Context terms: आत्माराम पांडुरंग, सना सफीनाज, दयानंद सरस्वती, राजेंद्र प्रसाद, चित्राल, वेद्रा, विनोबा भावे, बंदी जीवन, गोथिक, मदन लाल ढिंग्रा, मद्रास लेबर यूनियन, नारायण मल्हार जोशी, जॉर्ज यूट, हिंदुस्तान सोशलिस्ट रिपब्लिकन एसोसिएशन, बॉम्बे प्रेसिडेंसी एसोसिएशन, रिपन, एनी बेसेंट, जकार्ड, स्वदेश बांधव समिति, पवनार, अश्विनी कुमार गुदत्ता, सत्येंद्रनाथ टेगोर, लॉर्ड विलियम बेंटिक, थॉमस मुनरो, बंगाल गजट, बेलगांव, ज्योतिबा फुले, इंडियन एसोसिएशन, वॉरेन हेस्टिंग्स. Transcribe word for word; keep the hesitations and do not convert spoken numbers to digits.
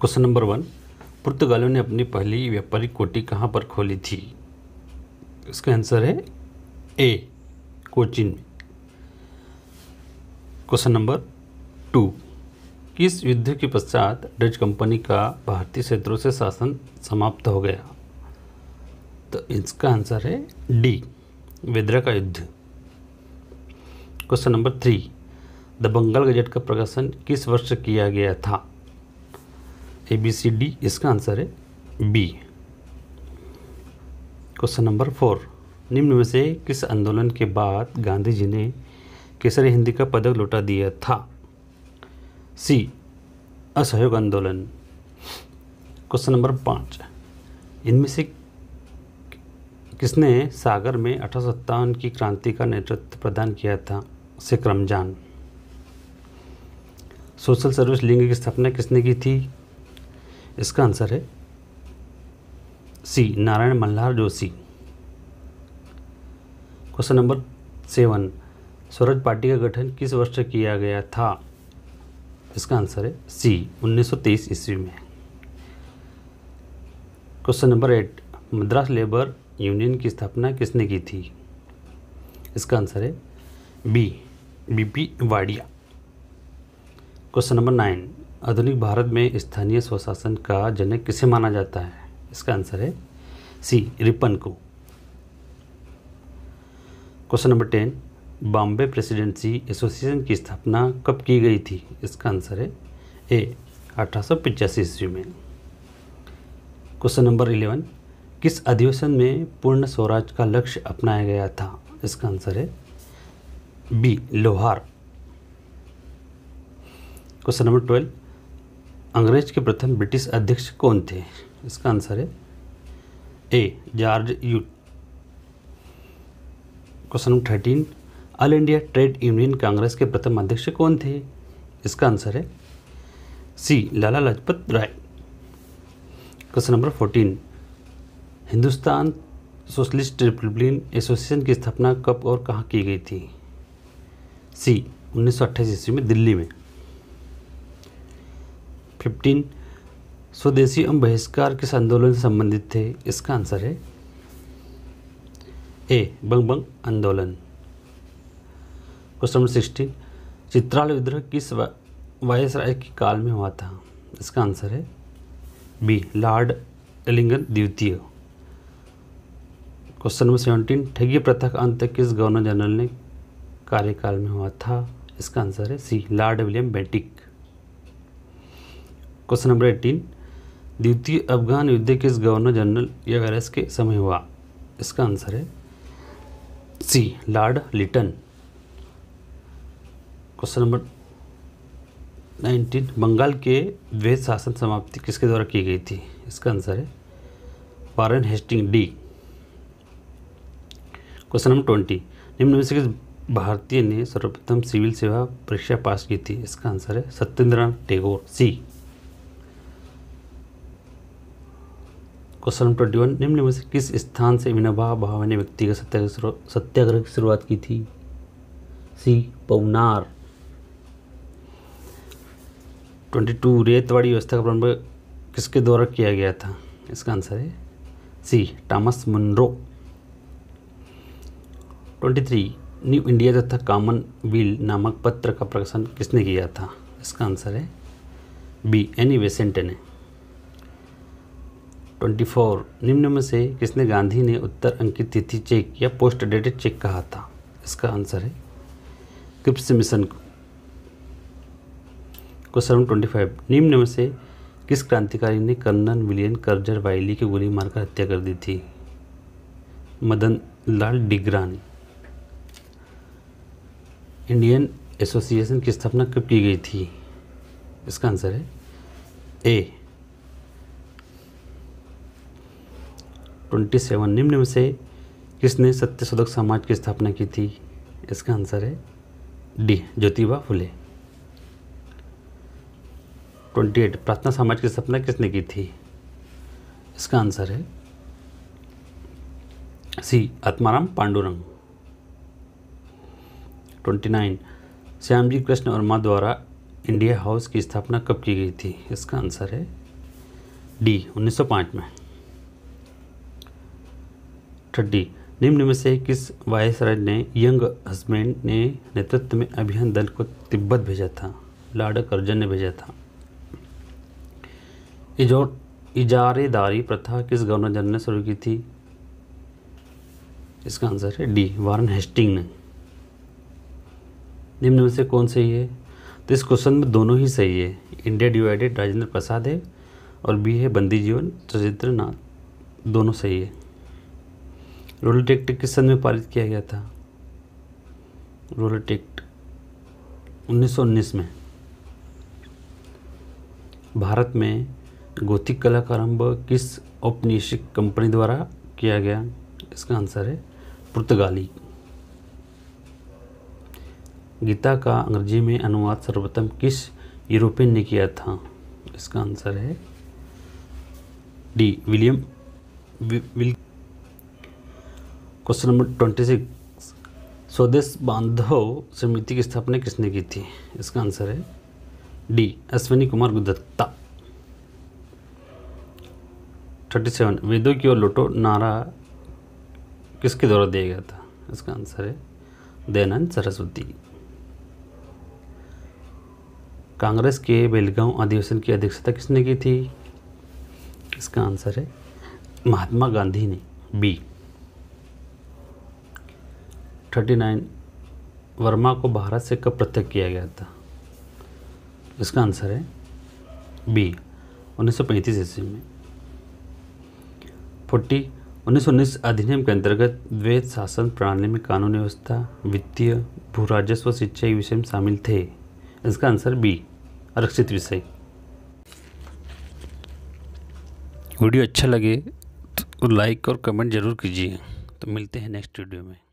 Question number one, पुर्तगालियों ने अपनी पहली व्यापारिक कोठी कहाँ पर खोली थी? इसका आंसर है ए, कोचीन में। क्वेश्चन नंबर टू, किस युद्ध के पश्चात डच कंपनी का भारतीय क्षेत्रों से शासन समाप्त हो गया? तो इसका आंसर है डी, वेद्रा का युद्ध। Question number three, the बंगाल गजट का प्रकाशन किस वर्ष किया गया था? ए बी सी डी, इसका आंसर है बी। क्वेश्चन नंबर फोर, निम्न में से किस आंदोलन के बाद गांधी जी ने केसरी हिंदी का पदक लौटा दिया था? सी, असहयोग आंदोलन। क्वेश्चन नंबर पाँच, इनमें से किसने सागर में अठारह सौ सत्तावन की क्रांति का नेतृत्व प्रदान किया था? सिकरम जान। सोशल सर्विस लीग की स्थापना किसने की थी? इसका आंसर है C, नारायण मल्हार जोशी। Question number seven, Swaraj Party का गठन किस वर्ष किया गया था? इसका आंसर है सी, उन्नीस सौ तेईस ईस्वी में। Question number eight, मद्रास लेबर यूनियन की स्थापना किसने की थी? इसका आंसर है B, B P Wadia. Question number nine, आधुनिक भारत में स्थानीय स्वशासन का जनक किसे माना जाता है? इसका आंसर है सी, रिपन को। Question number ten, बॉम्बे प्रेसिडेंसी एसोसिएशन की स्थापना कब की गई थी? इसका आंसर है ए, अठारह सौ पचासी ईस्वी में। क्वेश्चन नंबर इलेवन, किस अधिवेशन में पूर्ण स्वराज का लक्ष्य अपनाया गया था? इसका आंसर है बी, लोहार। क्वेश्चन नंबर ट्वेल्व, अंग्रेज के प्रथम ब्रिटिश अध्यक्ष कौन थे? इसका आंसर है A, जॉर्ज यूट। Question number thirteen, all India trade union Congress के प्रथम अध्यक्ष कौन थे? इसका आंसर है C, Lala Lajpat Rai. Question number fourteen, हिंदुस्तान सोशलिस्ट रिपब्लिकन एसोसिएशन की स्थापना कब और कहाँ की गई थी? सी, उन्नीस सौ अट्ठाईस ईस्वी में दिल्ली में। फिफ्टीन, स्वदेशी एवं बहिष्कार किस आंदोलन से संबंधित थे? इसका आंसर है ए, बंग बंग आंदोलन। क्वेश्चन नंबर सिक्सटीन, चित्राल विद्रोह किस वायसराय के काल में हुआ था? इसका आंसर है बी, लॉर्ड एलिंगन द्वितीय। क्वेश्चन नंबर सेवनटीन, ठगी प्रथा का अंत किस गवर्नर जनरल ने कार्यकाल में हुआ था? इसका आंसर है C, लॉर्ड विलियम बेंटिक। Question number eighteen, द्वितीय अफगान युद्ध किस गवर्नर जनरल या वायरस के समय हुआ? इसका आंसर है C, Lord Lytton. Question number nineteen, Bengal के द्वैत शासन समाप्ति किसके द्वारा की गई थी? इसका आंसर है वॉरेन हेस्टिंग्स D. Question number twenty, निम्न में से किस भारतीय ने सर्वप्रथम सिविल सेवा परीक्षा पास की थी? इसका आंसर है सत्येंद्रनाथ टेगोर C. Question number twenty one, निम्न में से किस स्थान से विनोबा भावे ने व्यक्तिगत सत्याग्रह सत्याग्रह की शुरुआत की थी? सी, पवनार। ट्वेंटी टू, रेतवाड़ी व्यवस्था का प्रारंभ किसके द्वारा किया गया था? इसका आंसर है C, थॉमस मुनरो। Twenty three, new India तथा कॉमन विल नामक पत्र का प्रकाशन किसने किया था? इसका आंसर है बी, एनी बेसेंट ने। ट्वेंटी फोर, निम्न में से किसने गांधी ने उत्तर अंकित तिथि चेक या पोस्ट डेटेड चेक कहा था? इसका आंसर है क्रिप्स मिशन को। क्वेश्चन नंबर ट्वेंटी फाइव, निम्न में से किस क्रांतिकारी ने कर्नल विलियम कर्जन वाइली की गोली मारकर हत्या कर दी थी? मदन लाल ढिंग्रा ने। इंडियन एसोसिएशन की स्थापना कब की गई थी? इसका आंसर है ए। ट्वेंटी सेवन, निम्न में से किसने सत्यशोधक समाज की स्थापना की थी? इसका आंसर है D, ज्योतिबा फुले। Twenty eight, Prarthana Samaj की स्थापना किसने की थी? इसका आंसर है C, आत्माराम पांडुरंग। Twenty nine, Shyamji Krishna Varma द्वारा इंडिया हाउस की स्थापना कब की गई थी? इसका आंसर है डी उन्नीस सौ पाँच में। थर्टी निम्न में से किस वायसराय ने यंग हस्बैंड ने नेतृत्व में अभियान दल को तिब्बत भेजा था? लॉर्ड कर्जन ने भेजा था। इजारेदारी प्रथा किस गवर्नर जनरल ने शुरू की थी? इसका आंसर है डी वॉरेन हेस्टिंग्स ने। निम्न में से कौन सही है? तो इस क्वेश्चन में दोनों ही सही है। इंडिया डिवाइडेड राजेंद्र प्रसाद है और बी है बंदी जीवन सत्येंद्रनाथ, दोनों सही है। रोलेट एक्ट किस सन में पारित किया गया था? रोलेट एक्ट उन्नीस सौ उन्नीस में। भारत में गोथिक कला का आरंभ किस औपनिवेशिक कंपनी द्वारा किया गया? इसका आंसर है पुर्तगाली। गीता का अंग्रेजी में अनुवाद सर्वप्रथम किस यूरोपियन ने किया था? इसका आंसर है डी विलियम विल। Question number twenty six स्वदेश बांधव समिति की स्थापना किसने की थी? इसका आंसर है D अश्विनी कुमार गुदत्ता। Thirty seven वेदों की ओर लौटो नारा किसके द्वारा दिया गया था? इसका आंसर है दयानंद सरस्वती। कांग्रेस के बेलगांव अधिवेशन की अध्यक्षता किसने की थी? इसका आंसर है महात्मा गांधी ने। बी थर्टी नाइन वर्मा को भारत से कब पृथक किया गया था? इसका आंसर है बी उन्नीस सौ पैंतीस ईस्वी में। फोर्टी उन्नीस सौ उन्नीस अधिनियम के अंतर्गत द्वैत शासन प्रणाली में कानून व्यवस्था, वित्तीय, भूराजस्व, शिक्षा विषय में शामिल थे। इसका आंसर बी आरक्षित विषय। वीडियो अच्छा लगे तो लाइक और कमेंट जरूर कीजिए। तो मिलते हैं नेक्स्ट वीडियो में।